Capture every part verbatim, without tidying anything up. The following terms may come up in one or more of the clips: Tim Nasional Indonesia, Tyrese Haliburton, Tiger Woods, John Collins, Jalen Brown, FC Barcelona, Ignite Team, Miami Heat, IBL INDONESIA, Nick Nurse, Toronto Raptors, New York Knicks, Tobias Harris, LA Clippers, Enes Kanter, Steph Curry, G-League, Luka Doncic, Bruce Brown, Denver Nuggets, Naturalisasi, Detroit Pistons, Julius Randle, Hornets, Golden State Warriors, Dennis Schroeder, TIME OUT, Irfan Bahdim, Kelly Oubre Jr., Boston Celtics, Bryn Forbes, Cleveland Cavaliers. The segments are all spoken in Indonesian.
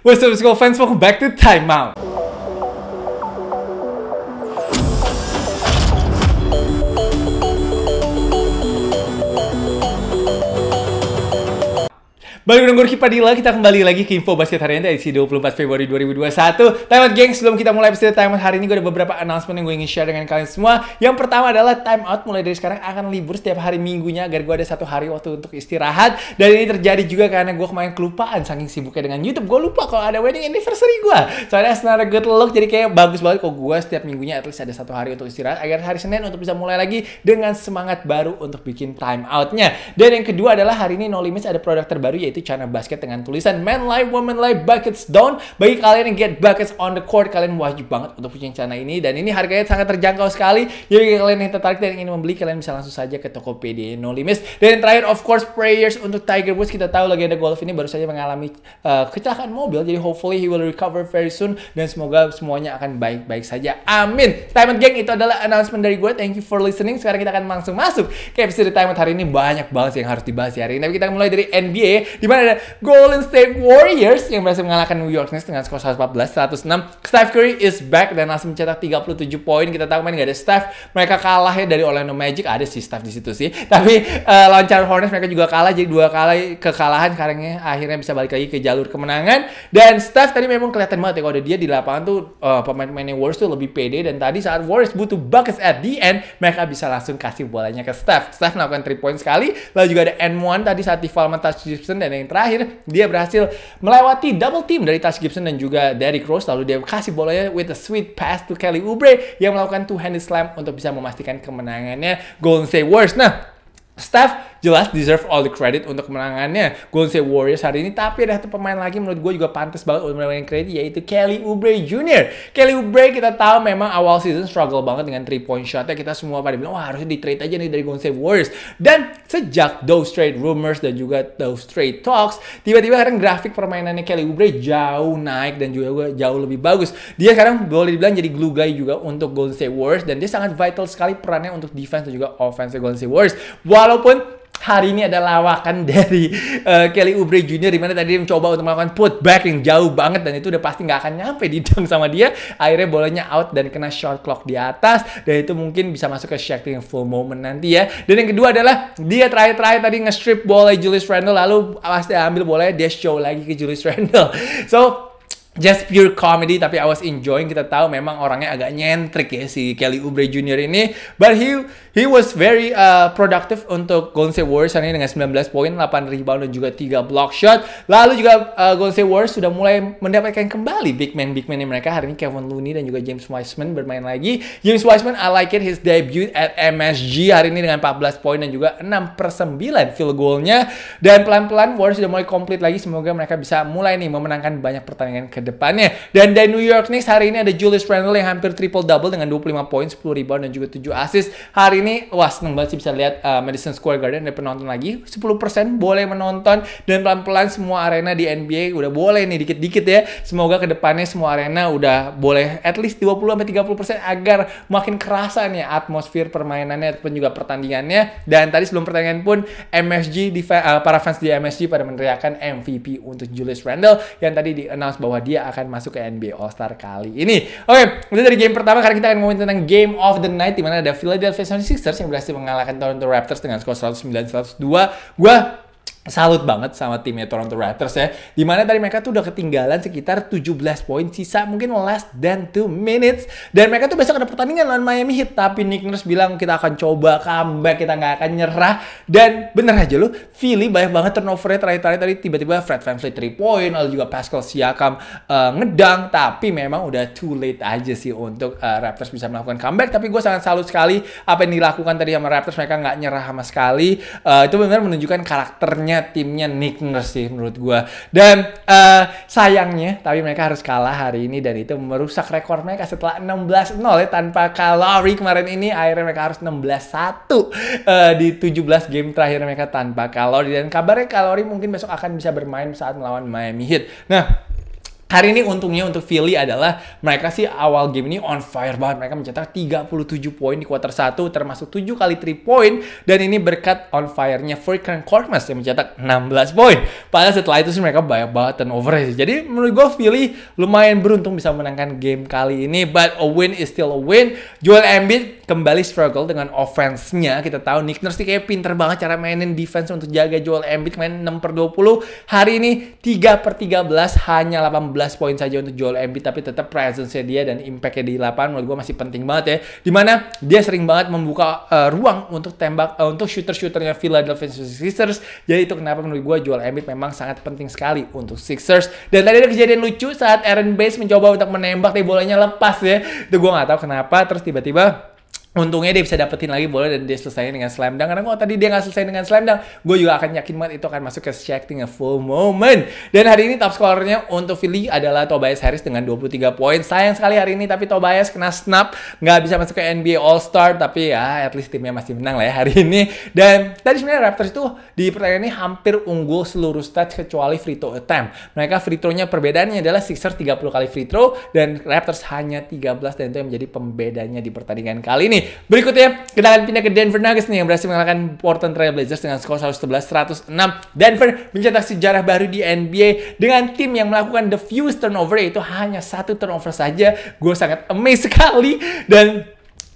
What's up, school fans? Welcome back to Time Out. Balik dengan Gorky Padilla, kita kembali lagi ke info basket harian dari edisi dua puluh empat Februari dua ribu dua puluh satu. Time Out gengs, sebelum kita mulai episode Time Out hari ini, gue ada beberapa announcement yang gue ingin share dengan kalian semua. Yang pertama adalah Time Out mulai dari sekarang akan libur setiap hari minggunya, agar gue ada satu hari waktu untuk istirahat. Dan ini terjadi juga karena gue kemarin kelupaan, saking sibuknya dengan YouTube, gue lupa kalau ada wedding anniversary gue. Soalnya it's not a good look, jadi kayak bagus banget kalau gue setiap minggunya at least ada satu hari untuk istirahat, agar hari Senin untuk bisa mulai lagi dengan semangat baru untuk bikin Time Out-nya. Dan yang kedua adalah hari ini No Limits ada produk terbaru, yaitu China Basket dengan tulisan Men Live, Women Live, Buckets Down. Bagi kalian yang get buckets on the court, kalian wajib banget untuk punya channel ini. Dan ini harganya sangat terjangkau sekali, jadi kalian yang tertarik dan ingin membeli, kalian bisa langsung saja ke Tokopedia No Limits. Dan yang terakhir of course prayers untuk Tiger Woods. Kita tahu legenda golf ini baru saja mengalami uh, kecelakaan mobil, jadi hopefully he will recover very soon. Dan semoga semuanya akan baik-baik saja, amin. Time Out Gang, itu adalah announcement dari gue. Thank you for listening. Sekarang kita akan langsung masuk ke episode Time Out hari ini. Banyak banget yang harus dibahas hari ini, tapi kita mulai dari N B A, di mana ada Golden State Warriors yang berhasil mengalahkan New York Knicks dengan skor seratus empat belas seratus enam. Steph Curry is back dan langsung mencetak tiga puluh tujuh poin. Kita tahu main gak ada Steph, mereka kalah ya dari Orlando Magic. Ada si Steph di situ sih, tapi uh, loncaran Hornets mereka juga kalah. Jadi dua kali kekalahan, sekarangnya akhirnya bisa balik lagi ke jalur kemenangan. Dan Steph tadi memang kelihatan banget ya, kalau ada dia di lapangan tuh uh, pemain-pemainnya Warriors tuh lebih pede. Dan tadi saat Warriors butuh buckets at the end, mereka bisa langsung kasih bolanya ke Steph. Steph melakukan tiga point sekali, lalu juga ada and one tadi saat Tival mentouch. Dan yang terakhir, dia berhasil melewati double team dari Taj Gibson dan juga Derrick Rose. Lalu dia kasih bolanya with a sweet pass to Kelly Oubre yang melakukan two-handed slam untuk bisa memastikan kemenangannya Golden State Warriors. Nah, Steph jelas deserve all the credit untuk kemenangannya Golden State Warriors hari ini. Tapi ada satu pemain lagi menurut gue juga pantas banget untuk mendapatkan kredit, yaitu Kelly Oubre Junior Kelly Oubre kita tahu memang awal season struggle banget dengan three point shotnya. Kita semua pada bilang, wah harusnya di trade aja nih dari Golden State Warriors. Dan sejak those trade rumors dan juga those trade talks, tiba-tiba sekarang grafik permainannya Kelly Oubre jauh naik dan juga jauh lebih bagus. Dia sekarang boleh dibilang jadi glue guy juga untuk Golden State Warriors, dan dia sangat vital sekali perannya untuk defense dan juga offense Golden State Warriors. Walau Walaupun hari ini ada lawakan dari uh, Kelly Oubre Junior, dimana tadi dia mencoba untuk melakukan putback yang jauh banget, dan itu udah pasti nggak akan nyampe di dunk sama dia. Akhirnya bolanya out dan kena shot clock di atas, dan itu mungkin bisa masuk ke Shaq yang full moment nanti ya. Dan yang kedua adalah dia terakhir-terakhir tadi nge-strip bola Julius Randle, lalu pasti ambil bolanya dia show lagi ke Julius Randle. So just pure comedy, tapi I was enjoying. Kita tahu memang orangnya agak nyentrik ya si Kelly Oubre Junior ini, but he he was very uh, productive untuk Golden State Warriors hari ini dengan sembilan belas poin, delapan rebound dan juga tiga block shot. Lalu juga uh, Golden State Warriors sudah mulai mendapatkan kembali big man big man mereka. Hari ini Kevin Looney dan juga James Wiseman bermain lagi. James Wiseman, I like it, his debut at M S G hari ini dengan empat belas poin dan juga enam per sembilan field goal-nya. Dan pelan-pelan Warriors sudah mulai complete lagi. Semoga mereka bisa mulai nih memenangkan banyak pertandingan ke depannya. Dan dari New York Knicks hari ini ada Julius Randle yang hampir triple-double dengan dua puluh lima poin, sepuluh rebound dan juga tujuh assist. Hari ini wah seneng banget sih bisa lihat uh, Madison Square Garden ada penonton lagi, sepuluh persen boleh menonton. Dan pelan-pelan semua arena di N B A udah boleh nih dikit-dikit ya. Semoga kedepannya semua arena udah boleh at least dua puluh sampai tiga puluh persen, agar makin kerasa nih atmosfer permainannya ataupun juga pertandingannya. Dan tadi sebelum pertandingan pun M S G di, uh, para fans di M S G pada meneriakan M V P untuk Julius Randle yang tadi di-announce bahwa dia dia akan masuk ke N B A All Star kali ini. Oke, itu dari game pertama. Karena kita akan ngomongin tentang game of the night, di mana ada Philadelphia seventy-sixers yang berhasil mengalahkan Toronto Raptors dengan skor seratus sembilan seratus dua. Gua salut banget sama timnya Toronto Raptors ya, dimana tadi mereka tuh udah ketinggalan sekitar tujuh belas poin, sisa mungkin less than two minutes. Dan mereka tuh besok ada pertandingan lawan Miami Heat, tapi Nick Nurse bilang kita akan coba comeback, kita nggak akan nyerah. Dan bener aja lu, Philly banyak banget turnovernya terakhir-terakhir. Tadi tiba-tiba Fred VanVleet three point, lalu juga Pascal Siakam uh, ngedang, tapi memang udah too late aja sih untuk uh, Raptors bisa melakukan comeback. Tapi gue sangat salut sekali apa yang dilakukan tadi sama Raptors, mereka nggak nyerah sama sekali. Uh, itu benar menunjukkan karakternya timnya Nick Nurse sih menurut gue. Dan uh, sayangnya tapi mereka harus kalah hari ini, dan itu merusak rekor mereka setelah enam belas nol ya, tanpa kalori kemarin ini. Akhirnya mereka harus enam belas satu uh, di tujuh belas game terakhir mereka tanpa kalori. Dan kabarnya kalori mungkin besok akan bisa bermain saat melawan Miami Heat. Nah, Hari ini untungnya untuk Philly adalah mereka sih awal game ini on fire banget. Mereka mencetak tiga puluh tujuh poin di quarter satu termasuk tujuh kali three point. Dan ini berkat on fire-nya Furkan Korkmaz yang mencetak enam belas poin. Padahal setelah itu sih mereka banyak banget turnover sih. Jadi menurut gue Philly lumayan beruntung bisa menangkan game kali ini. But a win is still a win. Joel Embiid kembali struggle dengan offense-nya. Kita tahu Nick Nurse kayak pinter banget cara mainin defense untuk jaga Joel Embiid. Main enam per dua puluh. Hari ini tiga per tiga belas hanya delapan belas poin saja untuk Joel Embiid, tapi tetap presence-nya dia dan impact-nya di lapangan menurut gue masih penting banget ya, dimana dia sering banget membuka uh, ruang untuk tembak uh, untuk shooter-shooternya Philadelphia Sixers. Jadi itu kenapa menurut gue Joel Embiid memang sangat penting sekali untuk Sixers. Dan tadi ada kejadian lucu saat Aaron Baines mencoba untuk menembak tapi bolanya lepas ya, itu gue gak tahu kenapa, terus tiba-tiba untungnya dia bisa dapetin lagi bola dan dia selesaiin dengan slam dunk. Karena kalau tadi dia nggak selesai dengan slam dunk, gue juga akan yakin banget itu akan masuk ke shooting a full moment. Dan hari ini top scorernya untuk Philly adalah Tobias Harris dengan dua puluh tiga poin. Sayang sekali hari ini, tapi Tobias kena snap, nggak bisa masuk ke N B A All Star. Tapi ya at least timnya masih menang lah ya hari ini. Dan tadi sebenarnya Raptors itu di pertandingan ini hampir unggul seluruh stats kecuali free throw attempt. Mereka free throw-nya perbedaannya adalah Sixers tiga puluh kali free throw dan Raptors hanya tiga belas, dan itu yang menjadi pembedanya di pertandingan kali ini. Berikutnya kita akan pindah ke Denver Nuggets nih yang berhasil mengalahkan Portland Trail Blazers dengan skor seratus sebelas seratus enam. Denver mencetak sejarah baru di N B A dengan tim yang melakukan the fewest turnover, yaitu hanya satu turnover saja. Gue sangat amazed sekali, dan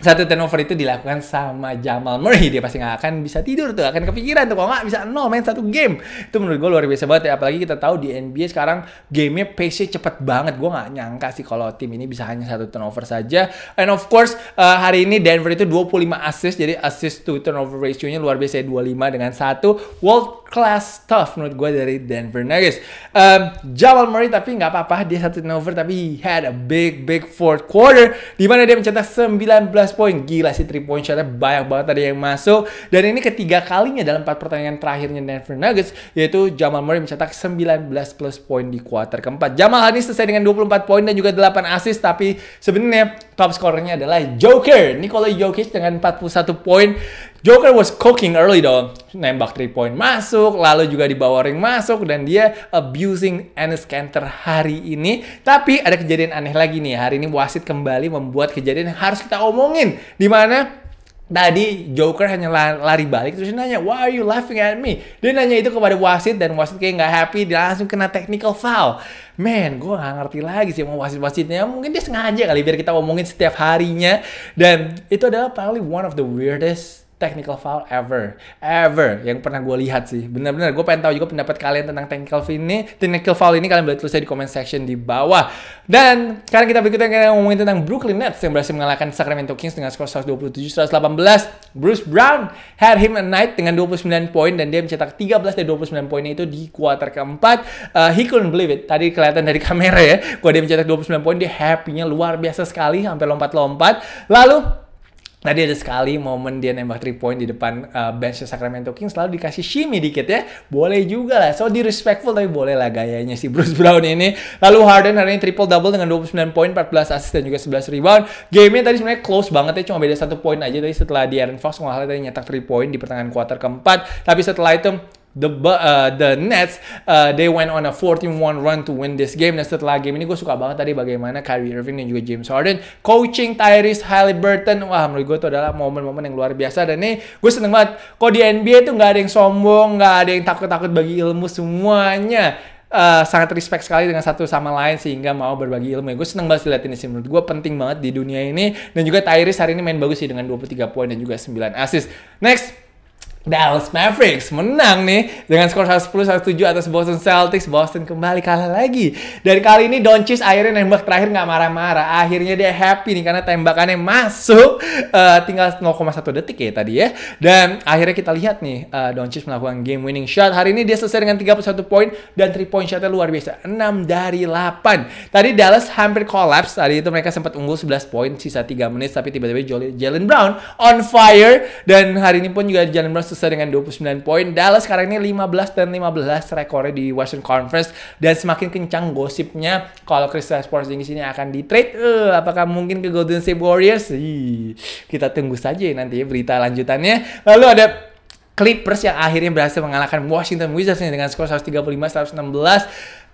satu turnover itu dilakukan sama Jamal Murray. Dia pasti nggak akan bisa tidur tuh, akan kepikiran tuh kalau nggak bisa nol main satu game. Itu menurut gue luar biasa banget ya, apalagi kita tahu di N B A sekarang gamenya pace-nya cepet banget. Gue nggak nyangka sih kalau tim ini bisa hanya satu turnover saja. And of course uh, hari ini Denver itu dua puluh lima assist, jadi assist to turnover ratio-nya luar biasa dua puluh lima dengan satu. World class stuff menurut gue dari Denver Nuggets. um, Jamal Murray tapi nggak apa-apa, dia satu turnover tapi he had a big big fourth quarter di mana dia mencetak sembilan belas poin. Gila sih three point shotnya banyak banget tadi yang masuk, dan ini ketiga kalinya dalam empat pertandingan terakhirnya Denver Nuggets, yaitu Jamal Murray mencetak sembilan belas plus poin di kuarter keempat. Jamal Harden selesai dengan dua puluh empat poin dan juga delapan assist, tapi sebenarnya top scorernya adalah Joker, Nikola Jokic dengan empat puluh satu poin. Joker was cooking early dong, nembak three point masuk, lalu juga di bawah ring masuk, dan dia abusing Enes Kanter hari ini. Tapi ada kejadian aneh lagi nih, hari ini wasit kembali membuat kejadian yang harus kita omongin, dimana tadi Joker hanya lari balik terus nanya, "Why are you laughing at me?" Dia nanya itu kepada wasit, dan wasit kayak nggak happy, dia langsung kena technical foul. Man, gue nggak ngerti lagi sih mau wasit-wasitnya. Mungkin dia sengaja kali biar kita omongin setiap harinya. Dan itu adalah probably one of the weirdest technical foul ever, ever yang pernah gue lihat sih. Bener-bener gue pengen tahu juga pendapat kalian tentang technical foul ini. Technical foul ini kalian boleh tulis di comment section di bawah. Dan sekarang kita berikutnya kita ngomongin tentang Brooklyn Nets yang berhasil mengalahkan Sacramento Kings dengan skor seratus dua puluh tujuh seratus delapan belas. Bruce Brown had him a night dengan dua puluh sembilan poin, dan dia mencetak tiga belas dari dua puluh sembilan poinnya itu di kuarter keempat. Uh, he couldn't believe it. Tadi kelihatan dari kamera ya, kalau dia mencetak dua puluh sembilan poin dia happy-nya luar biasa sekali, hampir lompat-lompat. Lalu tadi ada sekali momen dia nembak three point di depan uh, bench Sacramento Kings, lalu dikasih shimmy dikit ya. Boleh juga lah, so di respectful tapi boleh lah gayanya si Bruce Brown ini. Lalu Harden hari ini triple double dengan dua puluh sembilan poin, empat belas assist dan juga sebelas rebound. Game-nya tadi sebenarnya close banget ya, cuma beda satu poin aja tadi setelah di Aaron Fox nggak tadi nyetak three point di pertengahan kuarter keempat. Tapi setelah itu The, uh, the Nets, uh, they went on a fourteen one run to win this game. Dan setelah game ini gue suka banget tadi bagaimana Kyrie Irving dan juga James Harden coaching Tyrese Haliburton. Wah, menurut gue itu adalah momen-momen yang luar biasa. Dan nih gue seneng banget kok di N B A tuh gak ada yang sombong, gak ada yang takut-takut bagi ilmu. Semuanya Uh, sangat respect sekali dengan satu sama lain sehingga mau berbagi ilmu. Gue seneng banget lihat ini sih, menurut gue penting banget di dunia ini. Dan juga Tyrese hari ini main bagus sih dengan dua puluh tiga poin dan juga sembilan assist. Next, Dallas Mavericks menang nih dengan skor seratus sepuluh seratus tujuh atas Boston Celtics. Boston kembali kalah lagi. Dan kali ini Doncic akhirnya nembak terakhir nggak marah-marah. Akhirnya dia happy nih karena tembakannya masuk. Uh, tinggal nol koma satu detik ya tadi ya. Dan akhirnya kita lihat nih uh, Doncic melakukan game winning shot. Hari ini dia selesai dengan tiga puluh satu poin dan three point shotnya luar biasa, enam dari delapan. Tadi Dallas hampir collapse. Tadi itu mereka sempat unggul sebelas poin sisa tiga menit, tapi tiba-tiba Jalen Brown on fire, dan hari ini pun juga Jalen Brown selesai dengan dua puluh sembilan poin. Dallas sekarang ini lima belas dan lima belas rekornya di Western Conference, dan semakin kencang gosipnya kalau Kristaps Porzingis ini akan di trade. Uh, apakah mungkin ke Golden State Warriors? Ih, kita tunggu saja nanti ya berita lanjutannya. Lalu ada Clippers yang akhirnya berhasil mengalahkan Washington Wizards dengan skor seratus tiga puluh lima seratus enam belas.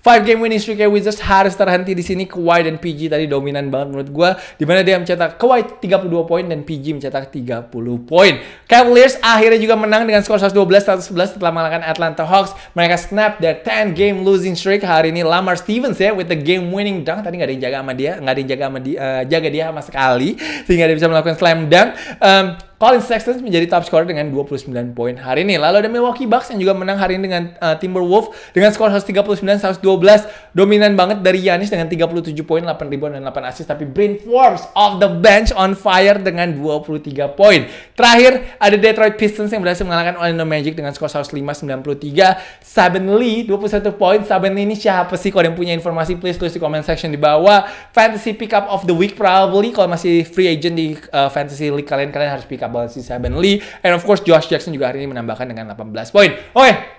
five game winning streak Wizards harus terhenti di sini. Kawhi dan P G tadi dominan banget menurut gue, dimana dia mencetak Kawhi tiga puluh dua poin dan P G mencetak tiga puluh poin. Cavaliers akhirnya juga menang dengan skor seratus dua belas seratus sebelas setelah mengalahkan Atlanta Hawks. Mereka snap their ten game losing streak. Hari ini Lamar Stevens ya with the game winning dunk. Tadi nggak ada yang jaga sama dia, nggak ada yang jaga sama dia, uh, jaga dia sama sekali sehingga dia bisa melakukan slam dunk. Um, Colin Sexton menjadi top scorer dengan dua puluh sembilan poin hari ini. Lalu ada Milwaukee Bucks yang juga menang hari ini dengan uh, Timberwolves dengan skor seratus tiga puluh sembilan seratus dua belas. Dominan banget dari Giannis dengan tiga puluh tujuh poin, delapan rebound dan delapan assist. Tapi Bryn Forbes off the bench on fire dengan dua puluh tiga poin. Terakhir ada Detroit Pistons yang berhasil mengalahkan Orlando Magic dengan skor seratus lima sembilan puluh tiga. Saben Lee dua puluh satu poin. Saben Lee ini siapa sih? Kalau yang punya informasi please tulis di comment section di bawah. Fantasy pick up of the week probably, kalau masih free agent di uh, fantasy league kalian kalian harus pick up si Saben Lee. And of course Josh Jackson juga hari ini menambahkan dengan delapan belas poin. Oke,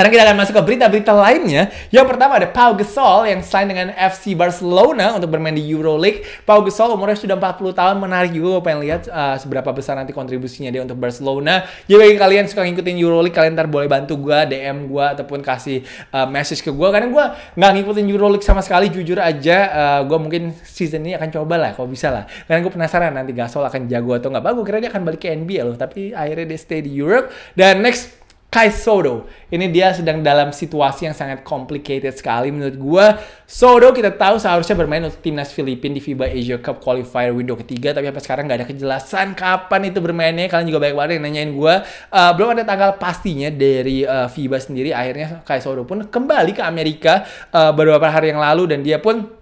sekarang kita akan masuk ke berita-berita lainnya. Yang pertama ada Pau Gasol yang sign dengan F C Barcelona untuk bermain di Euroleague. Pau Gasol umurnya sudah empat puluh tahun. Menarik juga, gue pengen lihat uh, seberapa besar nanti kontribusinya dia untuk Barcelona. Jadi bagi kalian suka ngikutin Euroleague, kalian ntar boleh bantu gue, D M gue ataupun kasih uh, message ke gue. Karena gue nggak ngikutin Euroleague sama sekali, jujur aja. uh, Gue mungkin season ini akan coba lah, kalau bisa lah. Karena gue penasaran nanti Gasol akan jago atau nggak. Bah, gue kira dia akan balik ke N B A loh, tapi akhirnya dia stay di Europe. Dan next, Kai Sotto, ini dia sedang dalam situasi yang sangat complicated sekali menurut gue. Sotto kita tahu seharusnya bermain untuk timnas Filipina di FIBA Asia Cup Qualifier window ketiga, tapi sampai sekarang nggak ada kejelasan kapan itu bermainnya. Kalian juga banyak banget yang nanyain gue, uh, belum ada tanggal pastinya dari uh, FIBA sendiri. Akhirnya Kai Sotto pun kembali ke Amerika uh, beberapa hari yang lalu, dan dia pun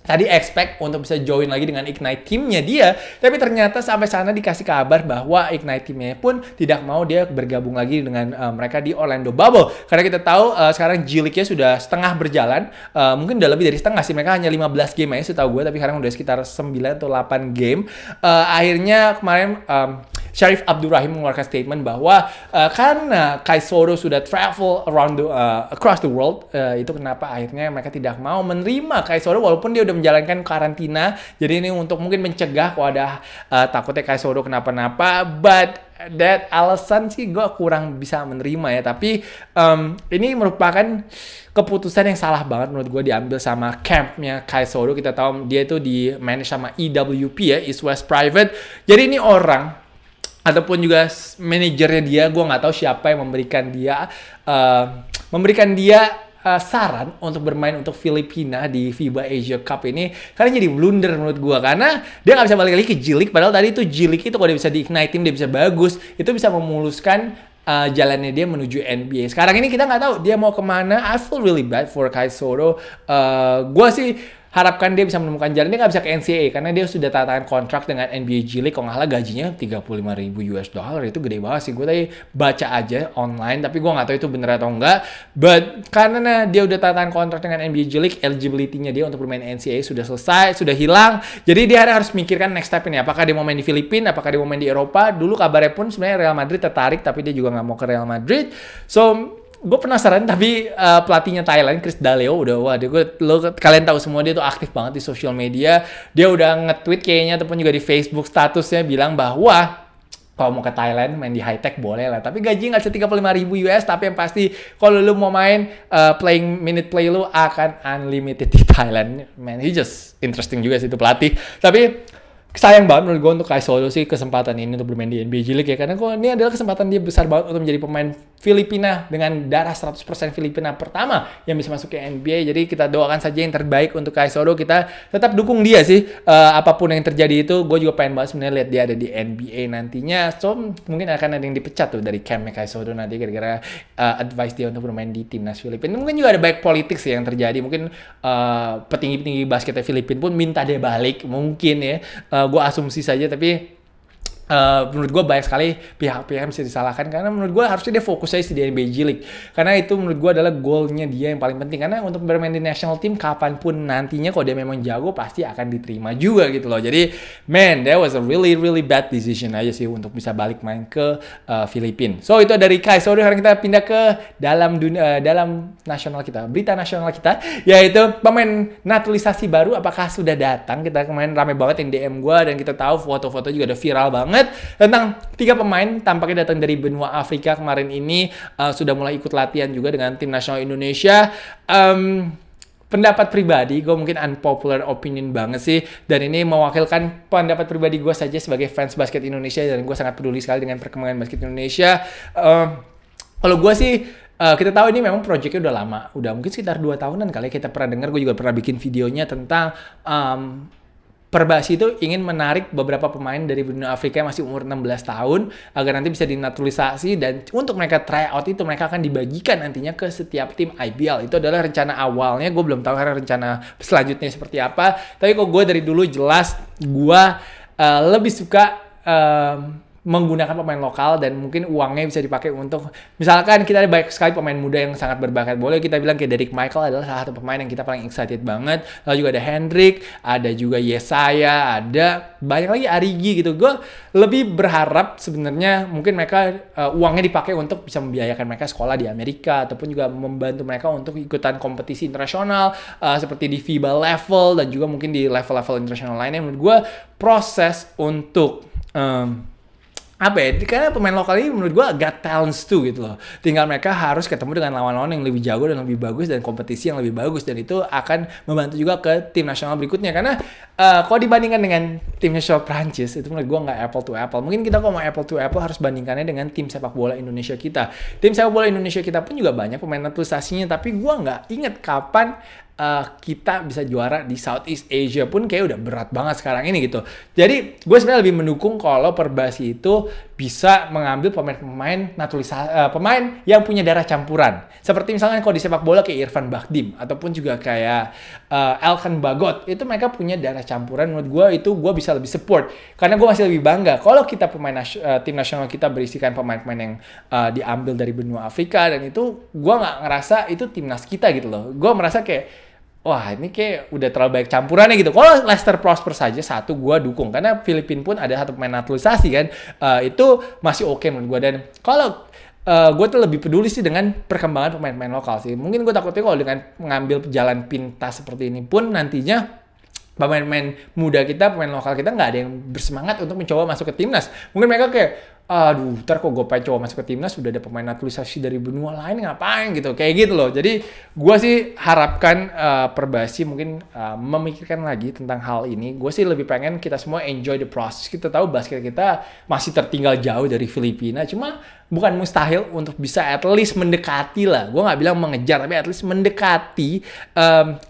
tadi expect untuk bisa join lagi dengan Ignite timnya dia, tapi ternyata sampai sana dikasih kabar bahwa Ignite timnya pun tidak mau dia bergabung lagi dengan uh, mereka di Orlando Bubble. Karena kita tahu uh, sekarang G-League-nya sudah setengah berjalan, uh, mungkin udah lebih dari setengah sih, mereka hanya lima belas game aja setahu gue, tapi sekarang udah sekitar sembilan atau delapan game. Uh, akhirnya kemarin um, Syarif Abdurrahim mengeluarkan statement bahwa uh, karena Kai Sotto sudah travel around the, uh, across the world, uh, itu kenapa akhirnya mereka tidak mau menerima Kai Sotto walaupun dia udah menjalankan karantina. Jadi ini untuk mungkin mencegah kalau ada uh, takutnya Kai Sotto kenapa-napa, but that alasan sih gue kurang bisa menerima ya. Tapi um, ini merupakan keputusan yang salah banget menurut gue diambil sama campnya Kai Sotto. Kita tahu dia itu di manage sama E W P ya, East West Private. Jadi ini orang ataupun juga manajernya dia, gue nggak tahu siapa yang memberikan dia uh, memberikan dia Uh, saran untuk bermain untuk Filipina di FIBA Asia Cup ini. Karena jadi blunder menurut gua, karena dia nggak bisa balik lagi ke G-League. Padahal tadi itu G-League itu kalau dia bisa di Ignite Team, dia bisa bagus, itu bisa memuluskan uh, jalannya dia menuju N B A. Sekarang ini kita nggak tahu dia mau kemana. I feel really bad for Kai Sotto. Uh, gua sih harapkan dia bisa menemukan jalan. Dia nggak bisa ke N C A A karena dia sudah tanda tangan kontrak dengan N B A G-League. Kalau nggak salah gajinya tiga puluh lima ribu US dollar, itu gede banget sih. Gue tadi baca aja online, tapi gue nggak tahu itu bener atau enggak. But karena dia udah tanda tangan kontrak dengan N B A G-League, eligibility-nya dia untuk bermain N C A A sudah selesai, sudah hilang. Jadi dia harus mikirkan next step ini. Apakah dia mau main di Filipina? Apakah dia mau main di Eropa? Dulu kabarnya pun sebenarnya Real Madrid tertarik, tapi dia juga nggak mau ke Real Madrid. So gue penasaran, tapi uh, pelatihnya Thailand Chris D'Aleo udah, wah dia, gue, lo, kalian tahu semua dia tuh aktif banget di social media. Dia udah nge-tweet kayaknya ataupun juga di Facebook statusnya bilang bahwa kalau mau ke Thailand main di high tech boleh lah, tapi gaji nggak tiga puluh lima ribu US. Tapi yang pasti kalau lu mau main uh, playing minute play lu akan unlimited di Thailand. Man, he just interesting juga sih itu pelatih. Tapi sayang banget menurut gue untuk Kai Sotto sih kesempatan ini untuk bermain di N B A G-League ya. Karena gue, ini adalah kesempatan dia besar banget untuk menjadi pemain Filipina dengan darah seratus persen Filipina pertama yang bisa masuk ke N B A. Jadi kita doakan saja yang terbaik untuk Kai Sotto. Kita tetap dukung dia sih, uh, apapun yang terjadi itu. Gue juga pengen banget sebenarnya lihat dia ada di N B A nantinya. So mungkin akan ada yang dipecat tuh dari campnya Kai Sotto nanti gara-gara uh, advice dia untuk bermain di timnas Filipina. Mungkin juga ada banyak politik sih yang terjadi. Mungkin uh, petinggi-petinggi basketnya Filipina pun minta dia balik mungkin ya. Uh, Uh, gue asumsi saja, tapi uh, menurut gue banyak sekali pihak-pihak bisa disalahkan. Karena menurut gue harusnya dia fokus aja di N B A G-League, karena itu menurut gue adalah goalnya dia yang paling penting. Karena untuk bermain di national team kapanpun nantinya, kalau dia memang jago pasti akan diterima juga gitu loh. Jadi man, that was a really really bad decision aja sih untuk bisa balik main ke uh, Filipina. So itu dari Kai Sotto. Sekarang kita pindah ke dalam dunia, uh, dalam nasional kita, berita nasional kita, yaitu pemain naturalisasi baru apakah sudah datang. Kita kemarin rame banget yang D M gue, dan kita tahu foto-foto juga udah viral banget tentang tiga pemain tampaknya datang dari benua Afrika kemarin ini, uh, sudah mulai ikut latihan juga dengan tim nasional Indonesia. Um, pendapat pribadi, gue mungkin unpopular opinion banget sih, dan ini mewakilkan pendapat pribadi gue saja sebagai fans basket Indonesia, dan gue sangat peduli sekali dengan perkembangan basket Indonesia. Uh, kalau gue sih, Uh, kita tahu ini memang proyeknya udah lama, udah mungkin sekitar dua tahunan kali ya kita pernah dengar, gue juga pernah bikin videonya tentang um, Perbasi itu ingin menarik beberapa pemain dari dunia Afrika yang masih umur enam belas tahun agar nanti bisa dinaturalisasi, dan untuk mereka tryout itu mereka akan dibagikan nantinya ke setiap tim I B L. Itu adalah rencana awalnya, gue belum tahu karena rencana selanjutnya seperti apa, tapi kok gue dari dulu jelas gue uh, lebih suka um, menggunakan pemain lokal, dan mungkin uangnya bisa dipakai untuk, misalkan kita ada banyak sekali pemain muda yang sangat berbakat, boleh kita bilang kayak Derek Michael adalah salah satu pemain yang kita paling excited banget, lalu juga ada Hendrik, ada juga Yesaya, ada banyak lagi, Arigi gitu. Gue lebih berharap sebenarnya mungkin mereka uh, uangnya dipakai untuk bisa membiayakan mereka sekolah di Amerika, ataupun juga membantu mereka untuk ikutan kompetisi internasional uh, seperti di FIBA level, dan juga mungkin di level-level internasional lainnya. Menurut gue proses untuk um, apa ya, karena pemain lokal ini menurut gue agak talents too gitu loh, tinggal mereka harus ketemu dengan lawan-lawan yang lebih jago dan lebih bagus, dan kompetisi yang lebih bagus, dan itu akan membantu juga ke tim nasional berikutnya. Karena uh, kalau dibandingkan dengan tim nasional Prancis, itu menurut gue nggak apple to apple. Mungkin kita kalau mau apple to apple harus bandingkannya dengan tim sepak bola Indonesia kita. Tim sepak bola Indonesia kita pun juga banyak pemain naturalisasinya, tapi gue nggak inget kapan Uh, kita bisa juara di Southeast Asia, pun kayak udah berat banget sekarang ini gitu. Jadi gue sebenarnya lebih mendukung kalau Perbasi itu bisa mengambil pemain-pemain naturalisasi, uh, pemain yang punya darah campuran. Seperti misalnya kalau di sepak bola kayak Irfan Bahdim, ataupun juga kayak uh, Elkan Bagot, itu mereka punya darah campuran. Menurut gue itu gue bisa lebih support, karena gue masih lebih bangga kalau kita pemain nas uh, tim nasional kita berisikan pemain-pemain yang uh, diambil dari benua Afrika, dan itu gue nggak ngerasa itu timnas kita gitu loh. Gue merasa kayak, wah ini kayak udah terlalu banyak campurannya gitu. Kalau Leicester Prosper saja satu gue dukung, karena Filipina pun ada satu pemain naturalisasi kan, uh, itu masih oke okay menurut gue. Dan kalau uh, gue tuh lebih peduli sih dengan perkembangan pemain-pemain lokal sih. Mungkin gue takutnya kalau dengan mengambil jalan pintas seperti ini pun nantinya pemain-pemain muda kita, pemain lokal kita nggak ada yang bersemangat untuk mencoba masuk ke timnas. Mungkin mereka kayak, aduh, ntar kok gue pengen coba masuk ke timnas, sudah ada pemain naturalisasi dari benua lain, ngapain gitu, kayak gitu loh. Jadi gue sih harapkan uh, Perbasi mungkin uh, memikirkan lagi tentang hal ini. Gue sih lebih pengen kita semua enjoy the process. Kita tahu basket kita masih tertinggal jauh dari Filipina, cuma bukan mustahil untuk bisa at least mendekati lah. Gue nggak bilang mengejar, tapi at least mendekati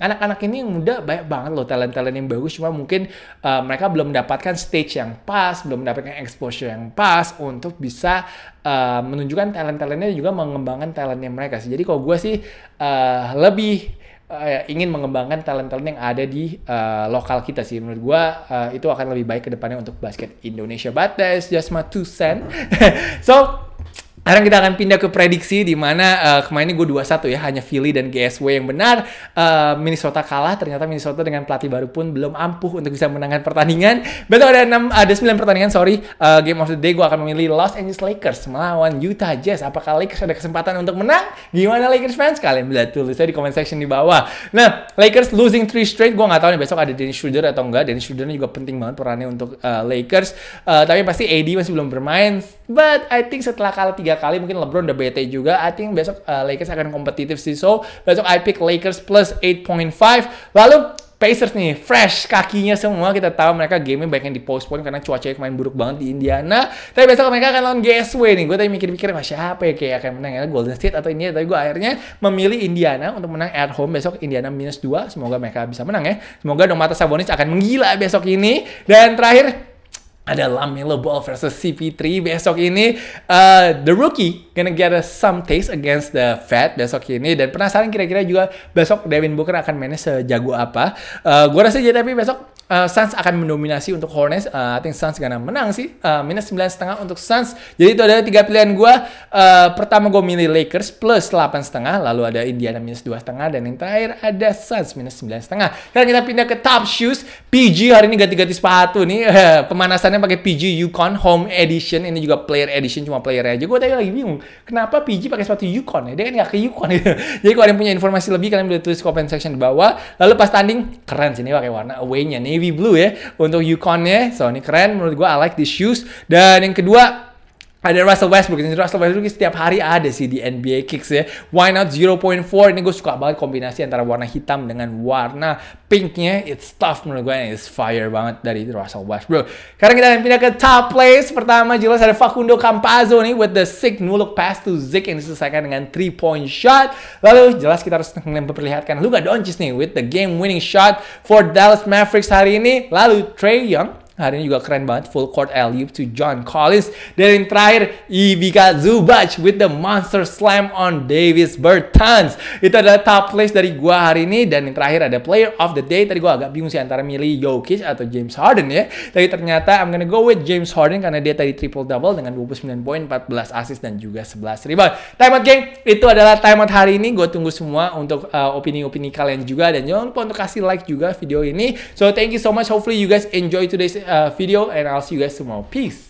anak-anak um, ini yang muda. Banyak banget loh talent-talent yang bagus, cuma mungkin uh, mereka belum mendapatkan stage yang pas, belum mendapatkan exposure yang pas untuk bisa uh, menunjukkan talent-talentnya, juga mengembangkan talentnya mereka sih. Jadi kalau gue sih uh, lebih uh, ingin mengembangkan talent-talent yang ada di uh, lokal kita sih. Menurut gue uh, itu akan lebih baik ke depannya untuk basket Indonesia. But that's just my two cents. So, sekarang kita akan pindah ke prediksi, di mana uh, kemarin gue dua satu ya, hanya Philly dan G S W yang benar. uh, Minnesota kalah, ternyata Minnesota dengan pelatih baru pun belum ampuh untuk bisa menangkan pertandingan. Betul, ada enam, ada sembilan pertandingan, sorry. uh, Game of the day gue akan memilih Los Angeles Lakers melawan Utah Jazz. Apakah Lakers ada kesempatan untuk menang? Gimana Lakers fans? Kalian bisa tulisnya di comment section di bawah. Nah, Lakers losing three straight, gue gak tahu nih besok ada Dennis Schroeder atau enggak. Dennis Schroeder juga penting banget perannya untuk uh, Lakers, uh, tapi pasti A D masih belum bermain. But I think setelah kalah tiga kali mungkin LeBron udah bete juga. I think besok uh, Lakers akan kompetitif sih. So besok I pick Lakers plus eight point five. Lalu Pacers nih, fresh kakinya semua. Kita tahu mereka game-nya banyak yang di postpone karena cuacanya kemarin buruk banget di Indiana. Tapi besok mereka akan lawan G S W nih. Gue tadi mikir-mikir, masih siapa ya kayak akan menang ya, Golden State atau Indiana. Tapi gue akhirnya memilih Indiana untuk menang at home. Besok Indiana minus dua. Semoga mereka bisa menang ya. Semoga Domantas Sabonis akan menggila besok ini. Dan terakhir, ada LaMelo Ball versus C P three besok ini. Uh, the rookie gonna get a some taste against the vet besok ini. Dan penasaran kira-kira juga besok Devin Booker akan mainnya sejago apa. Uh, gue rasa jadi, tapi besok uh, Suns akan mendominasi untuk Hornets. Uh, I think Suns gonna menang sih. Uh, minus sembilan koma lima untuk Suns. Jadi itu adalah tiga pilihan gue. Uh, pertama gue milih Lakers plus delapan koma lima. Lalu ada Indiana minus dua koma lima. Dan yang terakhir ada Suns minus sembilan koma lima. Sekarang kita pindah ke Top Shoes. P G hari ini ganti-ganti sepatu nih. Uh, pemanasannya pakai P G Yukon Home Edition, ini juga player edition, cuma player aja. Gue tadi lagi bingung kenapa P G pakai sepatu Yukon ya, dia kan nggak ke Yukon gitu. Jadi kalau ada yang punya informasi lebih, kalian boleh tulis comment section di bawah. Lalu pas tanding keren sih, ini pakai warna away-nya navy blue ya untuk Yukonnya. So ini keren, menurut gue I like these shoes. Dan yang kedua, Ada Russell Westbrook, Russell Westbrook setiap hari ada sih di N B A Kicks ya. Why not zero point four? Ini gue suka banget kombinasi antara warna hitam dengan warna pinknya. It's tough menurut gue, it's fire banget dari Russell Westbrook. Sekarang kita akan pindah ke top place. Pertama jelas ada Facundo Campazzo nih with the sick no look pass to Zick yang diselesaikan dengan three point shot. Lalu jelas kita harus memperlihatkan Luka Doncic nih with the game winning shot for Dallas Mavericks hari ini. Lalu Trae Young hari ini juga keren banget, full court alley-oop to John Collins. Dan yang terakhir, Ivica Zubac with the monster slam on Davis Bertans. Itu adalah top place dari gua hari ini. Dan yang terakhir ada player of the day. Tadi gua agak bingung sih antara milih Jokic atau James Harden ya. Tapi ternyata I'm gonna go with James Harden karena dia tadi triple-double dengan dua puluh sembilan poin, empat belas assist, dan juga sebelas rebound. Timeout geng, itu adalah timeout hari ini. Gua tunggu semua untuk opini-opini uh, kalian juga. Dan jangan lupa untuk kasih like juga video ini. So thank you so much. Hopefully you guys enjoy today's Uh, video, and I'll see you guys tomorrow. Peace.